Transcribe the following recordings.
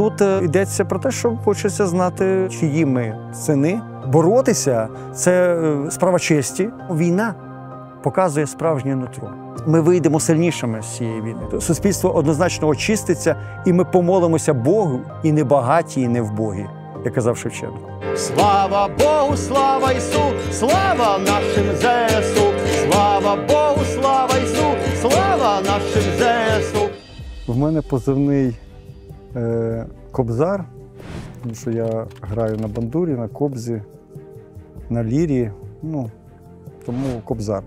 Тут йдеться про те, що хочеться знати, чиї ми сини. Боротися – це справа честі. Війна показує справжнє нутро. Ми вийдемо сильнішими з цієї війни. Суспільство однозначно очиститься, і ми помолимося Богу, і не багаті, і не вбогі, як казав Шевченко. Слава Богу, слава Ісу, слава нашим ЗСУ! Слава Богу, слава Ісу, слава нашим ЗСУ! В мене позивний Кобзар, тому що я граю на бандурі, на кобзі, на лірі, тому Кобзар.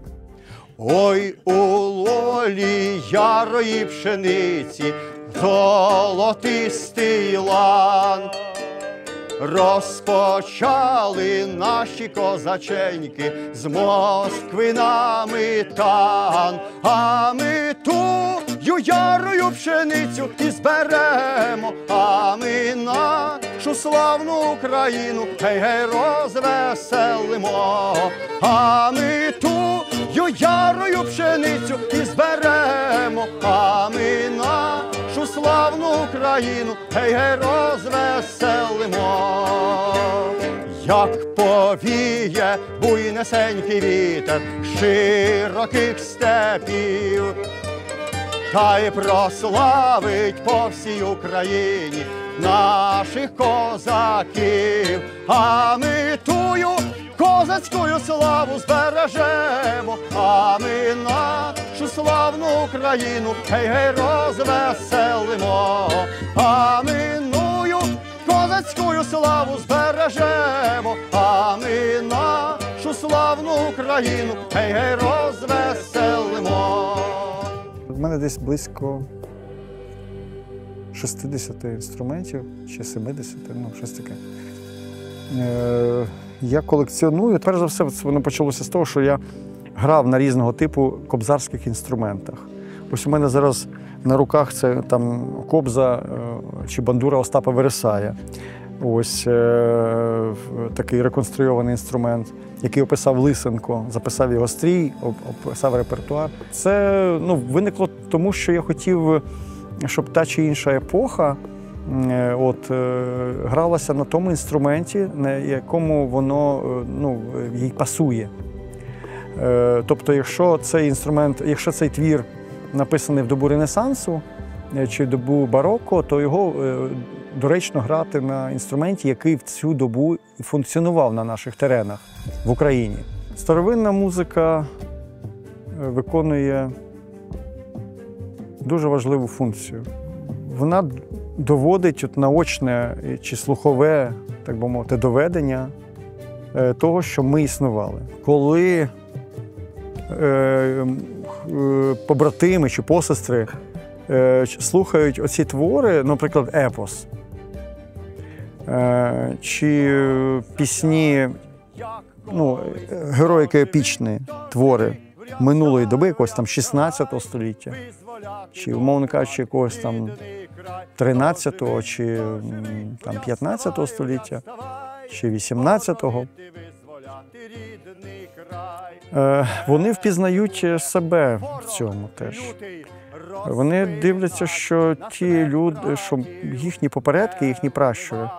Ой, у лолі ярої пшениці золотистий лан розпочали наші козаченьки з Москви на Митан, а ми тую ярою пшеницю і зберемо, а ми нашу славну Україну гей-гей розвеселимо, а ми тую ярою пшеницю і зберемо, а ми нашу славну Україну гей-гей розвеселимо. Як повіє буйнесенький вітер широких степів, та й прославить по всій Україні наших козаків, а ми тую козацькою славу збережемо, а ми нашу славну Україну гей-гей розвеселимо, а ми ною козацькою славу збережемо, а ми нашу славну Україну гей-гей розвеселимо. У мене десь близько 60 інструментів, чи 70, щось таке. Я колекціоную. Перш за все, воно почалося з того, що я грав на різного типу кобзарських інструментах. Ось у мене зараз на руках це там кобза чи бандура Остапа Вересая. Ось такий реконструйований інструмент, який описав Лисенко, записав його стрій, описав репертуар. Це виникло тому, що я хотів, щоб та чи інша епоха гралася на тому інструменті, на якому воно їй пасує. Тобто, якщо цей твір написаний в добу Ренесансу чи в добу бароко, то його доречно грати на інструменті, який в цю добу функціонував на наших теренах в Україні. Старовинна музика виконує дуже важливу функцію. Вона доводить наочне чи слухове, так би мовити, доведення того, що ми існували. Коли побратими чи посестри слухають оці твори, наприклад, епос, чи пісні, героїко-епічні твори минулої доби, якогось там 16 століття, чи, умовно кажучи, якогось там 13-го, чи там 15-го століття, чи 18-го, вони впізнають себе в цьому теж. Вони дивляться, що ті люди, що їхні попередки, їхні пращури,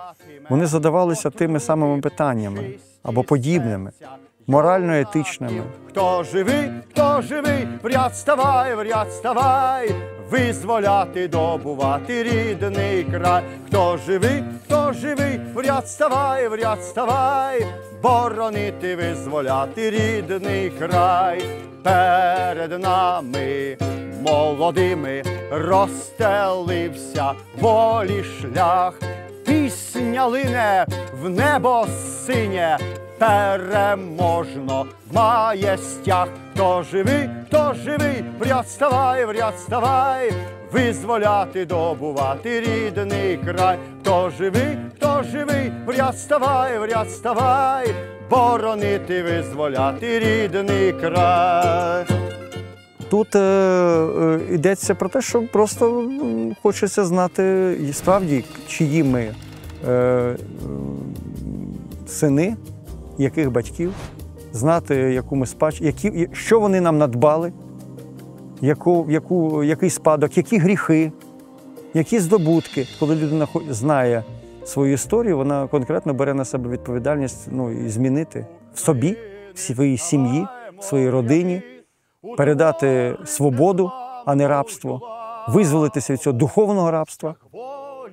вони задавалися тими самими питаннями або подібними, морально-етичними. Хто живий, вряд ставай, визволяти, добувати рідний край. Хто живий, вряд ставай, боронити, визволяти рідний край. Перед нами молодими розстелився волі шлях. Пісня лине в небо синє, переможно має стяг. Хто живий, вряд ставай, визволяти, добувати рідний край. Хто живий, вряд ставай, боронити, визволяти рідний край. Тут йдеться про те, що просто хочеться знати, справді, чиї ми сини, яких батьків, знати, яку ми спадщину, що вони нам надбали, який спадок, які гріхи які здобутки. Коли людина знає свою історію, вона конкретно бере на себе відповідальність, і змінити в собі, в своїй сім'ї, в своїй родині, передати свободу, а не рабство, визволитися від цього духовного рабства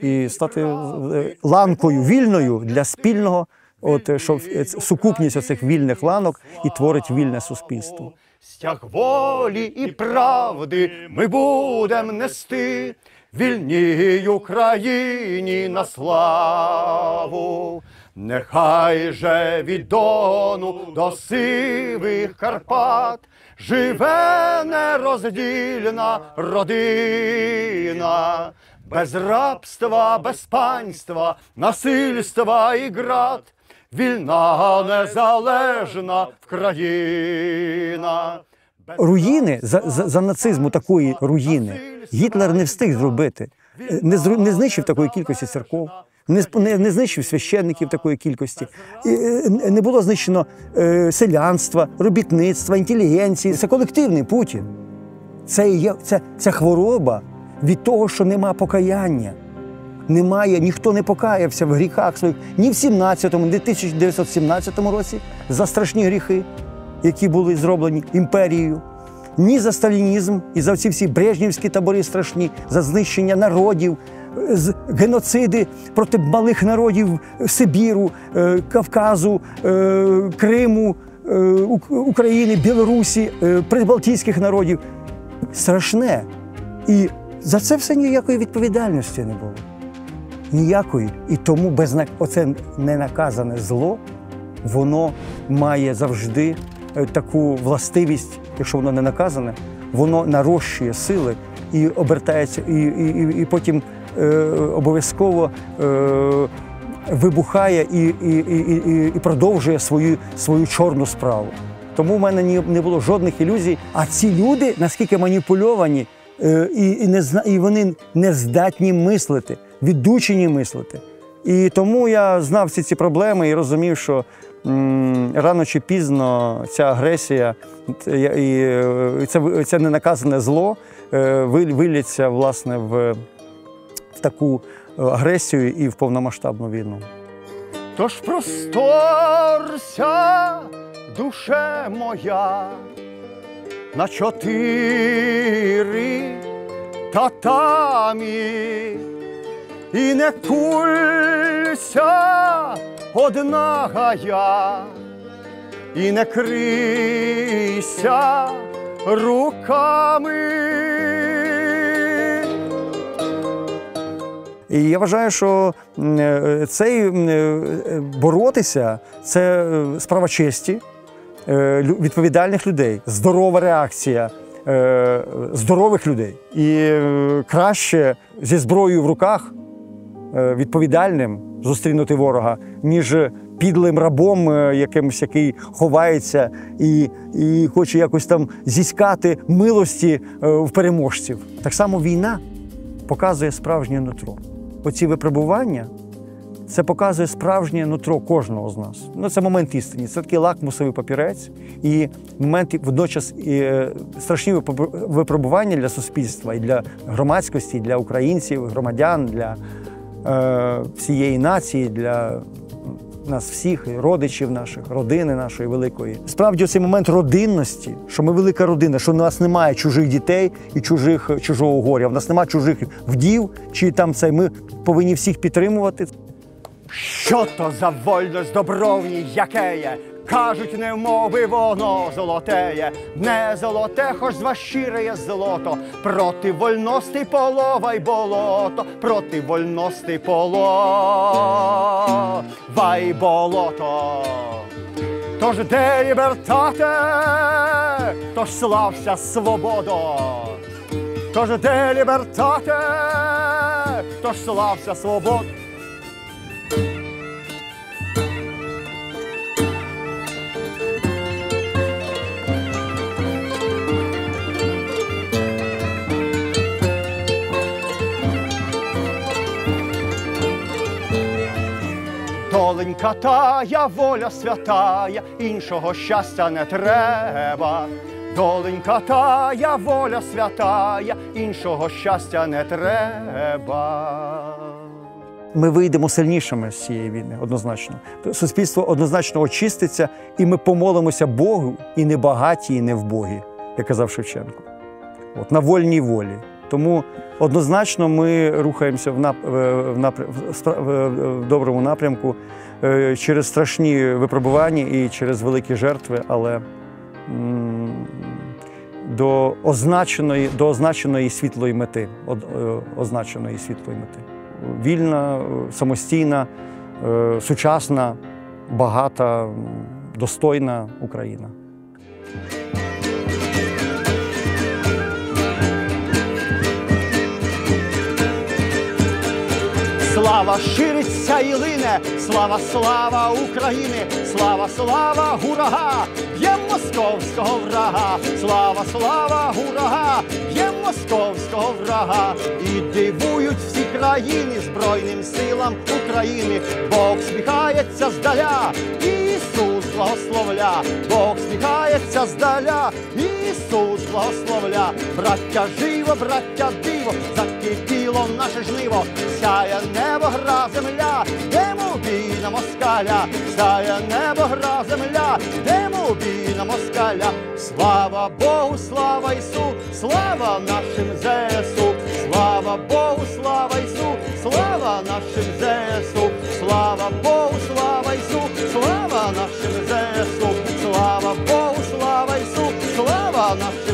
і стати ланкою вільною для спільного, що сукупність оцих вільних ланок і творить вільне суспільство. Стяг волі і правди ми будем нести вільній Україні на славу. Нехай же від Дону до сивих Карпат живе нероздільна родина. Без рабства, без панства, насильства і град, вільна, незалежна країна. Руїни, за нацизму такої руїни Гітлер не встиг зробити. Не знищив такої кількості церков, не знищив священників такої кількості. Не було знищено селянства, робітництва, інтелігенції. Це колективний Путін. Це хвороба від того, що нема покаяння. Немає, ніхто не покаявся в гріхах своїх ні в 17-му, ні в 1917 році за страшні гріхи, які були зроблені імперією, ні за сталінізм і за всі брежнівські табори страшні, за знищення народів, геноциди проти малих народів Сибіру, Кавказу, Криму, України, Білорусі, прибалтійських народів. Страшне. І за це все ніякої відповідальності не було. Ніякої. І тому оце ненаказане зло, воно має завжди таку властивість, якщо воно не наказане, воно нарощує сили і обертається, і потім обов'язково вибухає і продовжує свою чорну справу. Тому в мене не було жодних ілюзій. А ці люди, наскільки маніпульовані, і вони не здатні мислити, відучені мислити. І тому я знав всі ці проблеми і розумів, що рано чи пізно ця агресія і це ненаказане зло виліться, власне, в таку агресію і в повномасштабну війну. Тож просторся, душе моя, на 4 татамі, і не кулься одна гая, і не крийся руками. І я вважаю, що боротися – це справа честі, відповідальних людей, здорова реакція здорових людей. І краще зі зброєю в руках відповідальним зустрінути ворога, ніж підлим рабом якимось, який ховається і хоче якось там зіскати милості в переможців. Так само війна показує справжнє нутро. Оці випробування – це показує справжнє нутро кожного з нас. Це момент істини, це такий лакмусовий папірець і момент водночас страшні випробування для суспільства, і для громадськості, і для українців, громадян, для всієї нації, для нас всіх, родичів наших, родини нашої великої. Справді, оцей момент родинності, що ми велика родина, що в нас немає чужих дітей і чужого горя, в нас немає чужих вдів, чи там це, ми повинні всіх підтримувати. Що то за вольність добровні, яке є? Кажуть, немоби воно золотеє, не золоте, хоч з вас щиреє золото. Проти вольності половай болото, проти вольності половай болото. Тож де лібертате, тож слався свободо. Тож де лібертате, тож слався свободо. Доленька тая, воля святая, іншого щастя не треба. Доленька тая, воля святая, іншого щастя не треба. Ми вийдемо сильнішими з цієї війни, однозначно. Суспільство однозначно очиститься, і ми помолимося Богу, і не багаті, і не вбогі, як казав Шевченко. От, на вольній волі. Тому однозначно ми рухаємося в доброму напрямку через страшні випробування і через великі жертви, але до означеної світлої мети. Вільна, самостійна, сучасна, багата, достойна Україна. Слава шириться і лине, слава, слава України, слава, слава, гурага, б'єм московського врага, слава, слава, гурага, б'єм московського врага. І дивують всі країни Збройним силам України, Бог сміхається здаля, Ісус благословля, Бог сміхається здаля, Ісус благословля. Браття живо, браття диво, закипіло наше жниво, сяє небо, гра, земля, йдемо в бій на москаля, сяє небо, гра, земля, йдемо в бій на москаля. Слава Богу, слава Ісу, слава нашим ЗСУ, слава Богу, слава Ісу, слава нашим ЗСУ, слава Богу, слава Ісу, слава нашим ЗСУ, слава Богу, слава Ісу, слава нашим ЗСУ.